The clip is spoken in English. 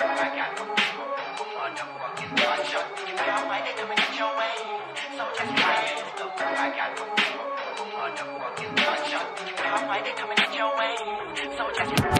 I got